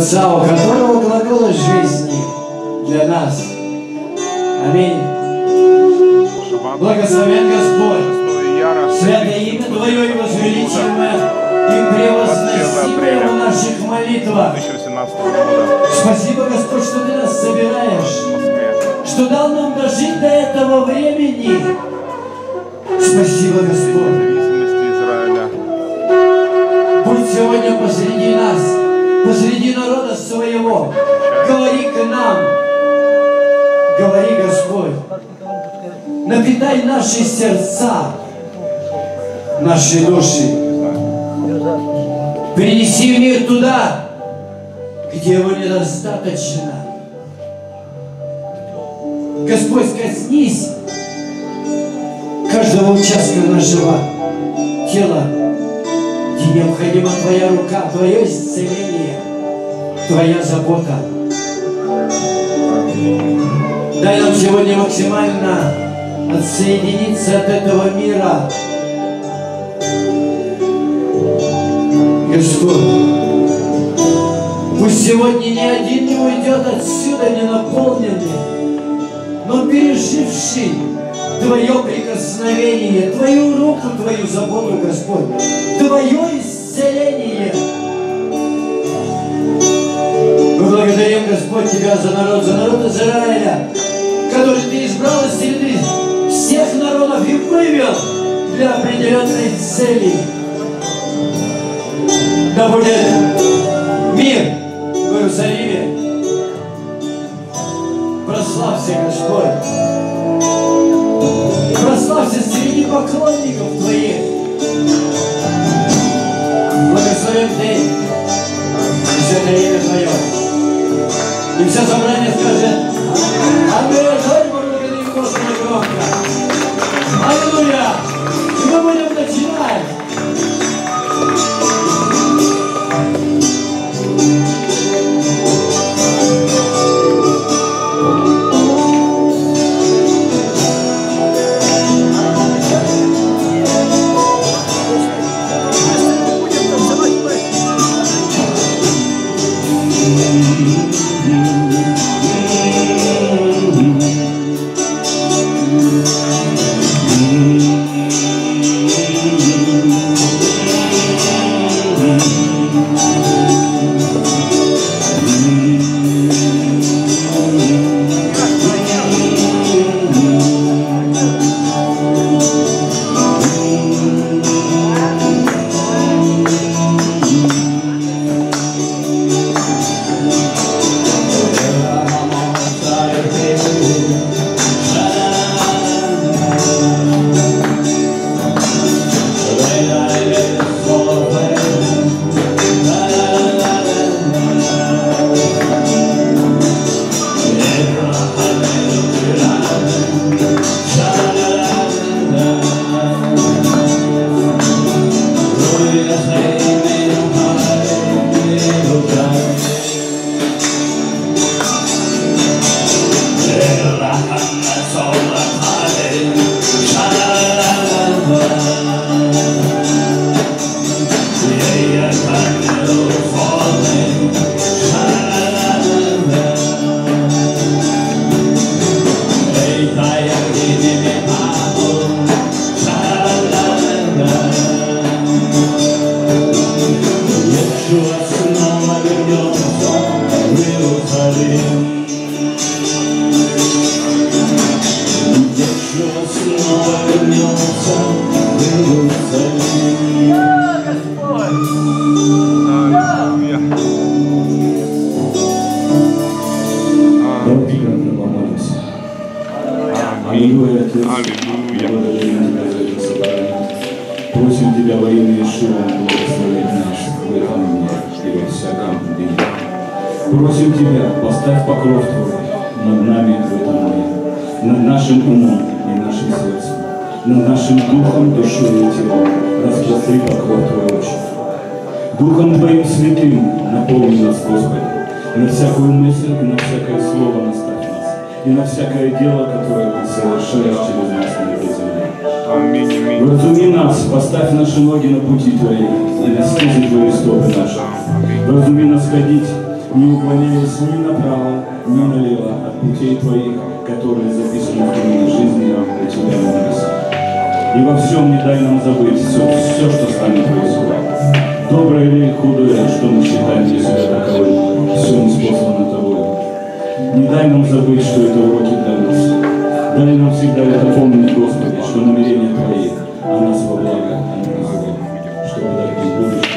Отца, у которого глаголы жизни для нас. Аминь. Благословен Господь, святое имя Твое и возвеличенное, и превозносимое в наших молитвах. Спасибо, Господь, что Ты нас собираешь, что дал нам дожить до этого времени. Спасибо, Господь. Будь сегодня посреди нас, посреди народа своего. Говори к нам, говори, Господь. Напитай наши сердца, наши души. Принеси мир туда, где его недостаточно. Господь, коснись каждого участка нашего тела, где необходима Твоя рука, Твое исцеление, Твоя забота. Дай нам сегодня максимально отсоединиться от этого мира. Господь, пусть сегодня ни один не уйдет отсюда не наполненный, но переживший Твое прикосновение, Твою руку, Твою заботу, Господь, Твое исцеление. Мы благодарим, Господь, Тебя за народ Израиля, который Ты избрал из среды всех народов и вывел для определенной цели. Да будет мир в Иерусалиме. Прославься, Господь. Прославься среди поклонников Твоих. Благословен Ты и святое имя Твое. И все собрание скажет: Аминь. Благодарим Господа громко. Аллилуйя. И мы будем начинать. Разуми нас ходить не уклоняясь ни направо, ни налево от путей Твоих, которые записаны в книге жизни у Тебя на нас. И во всем не дай нам забыть все, что с нами происходит. Доброе или худое, что мы считаем для себя таковым, все ниспослано Тобой. Не дай нам забыть, что это уроки для нас. Дай нам всегда это помнить, Господи, что намерение Твои о нас во благо, а не на зло, чтобы дать нам будущность.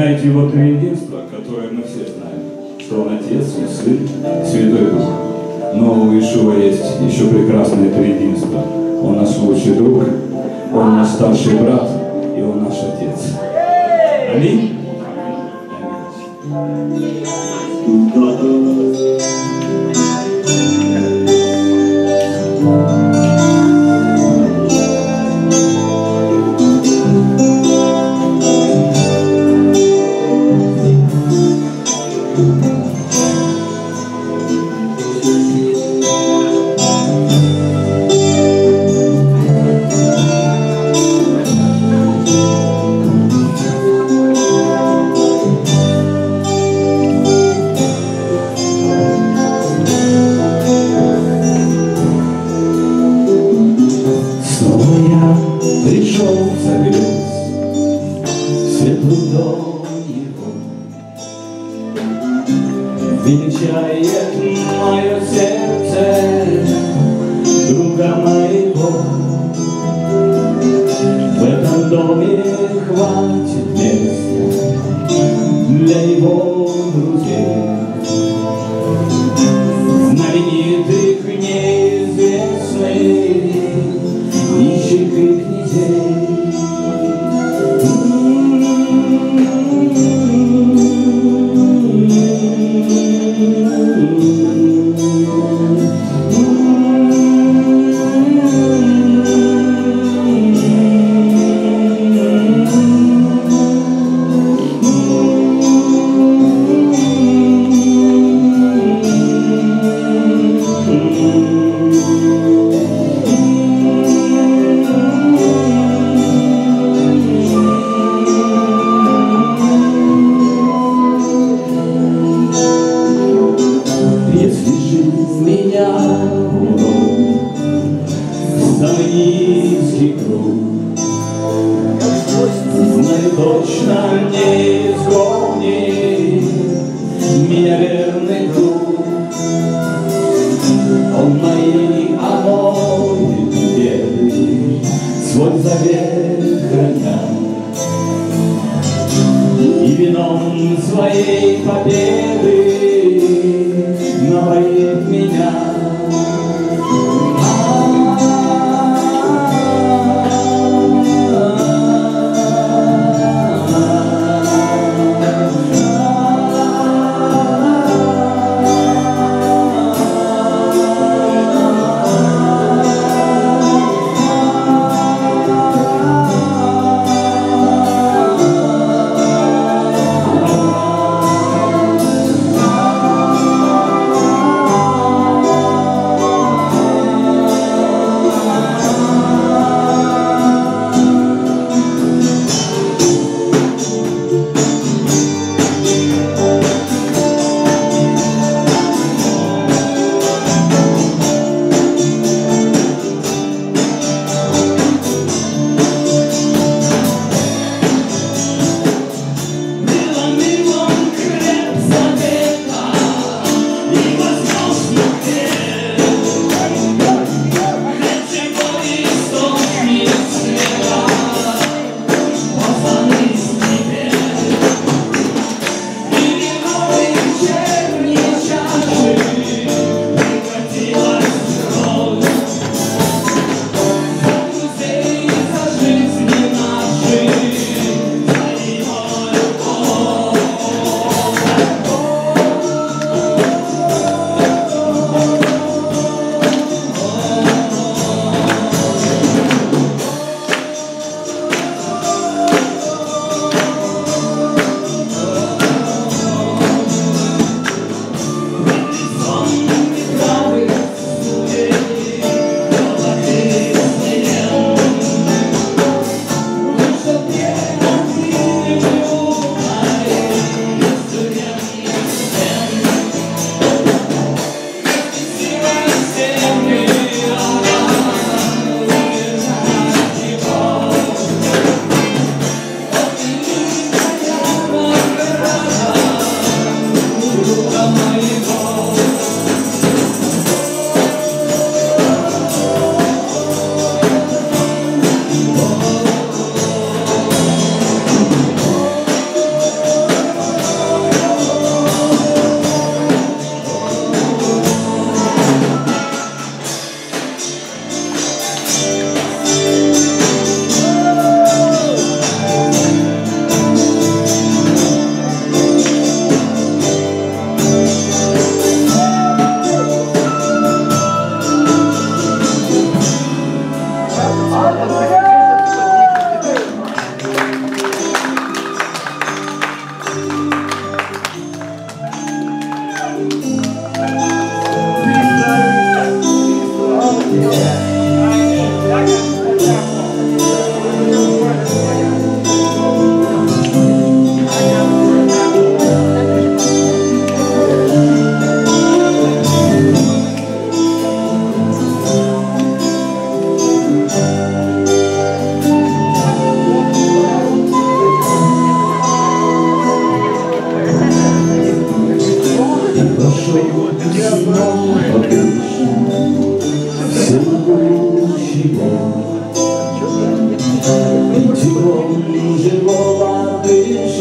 знаете его триединство, которое мы все знаем, что он Отец, он Сын, Святой Дух. Но у Иешуа есть еще прекрасное триединство. Он наш лучший друг, он наш старший брат, и он наш Отец. Аминь.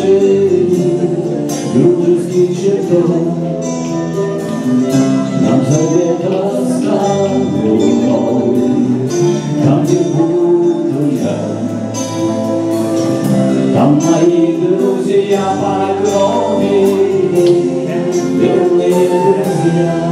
соседей, дружеских чертов. Нам завет оставил новый, там, где буду я. Там мои друзья по крови, верные друзья.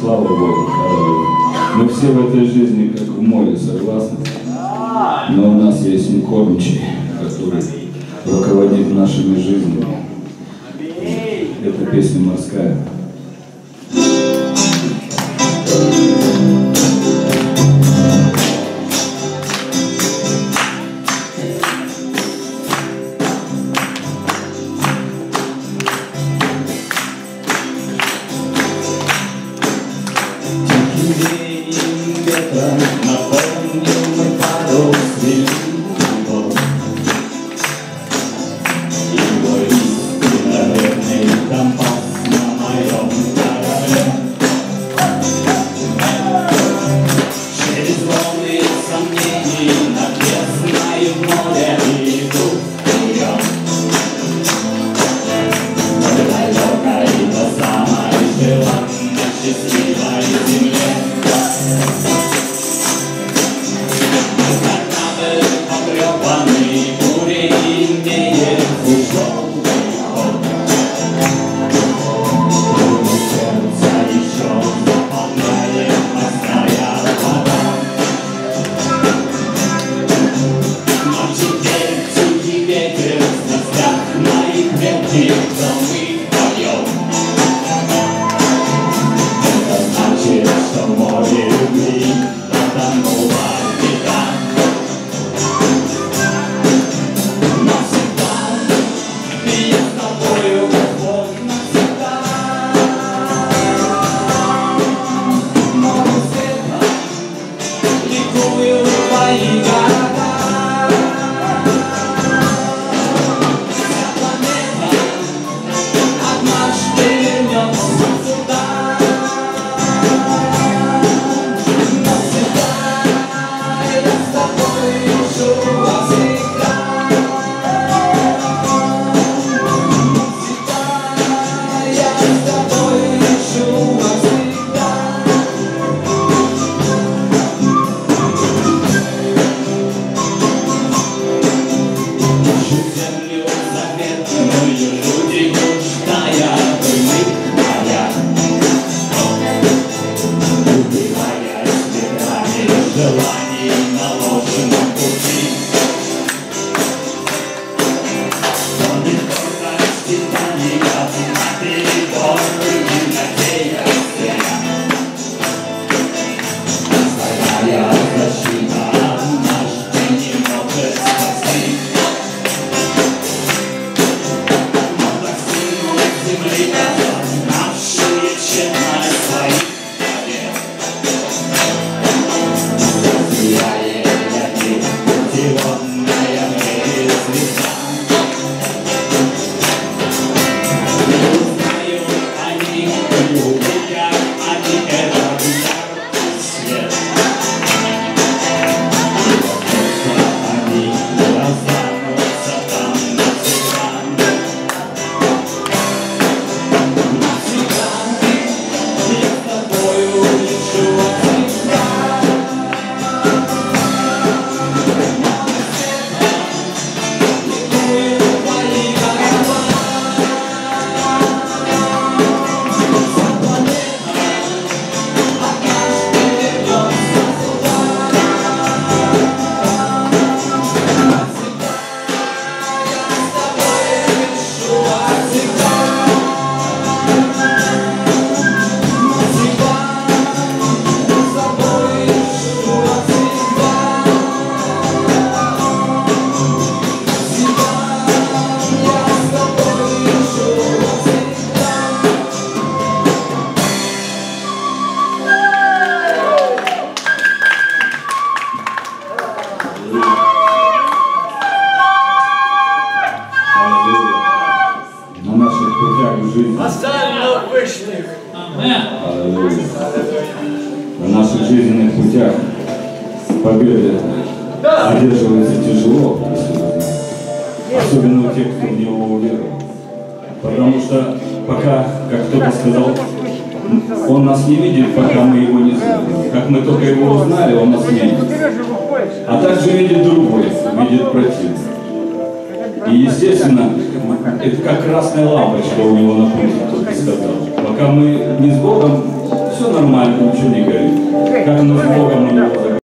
Слава Богу, мы все в этой жизни как в море, согласны? Но у нас есть некормчий, который руководит нашими жизнями. Эта песня морская. путях в жизни. Остального вышних. На наших жизненных путях победы одерживается тяжело, особенно у тех, кто в него уверовал. Потому что пока, как кто-то сказал, он нас не видит, пока мы его не знаем. Как мы только его узнали, он нас не видит. А также видит другой, видит противник. И, естественно, это как красная лампочка у него на пути, кто-то сказал. Пока мы не с Богом, все нормально, ничего не горит. Как мы с Богом не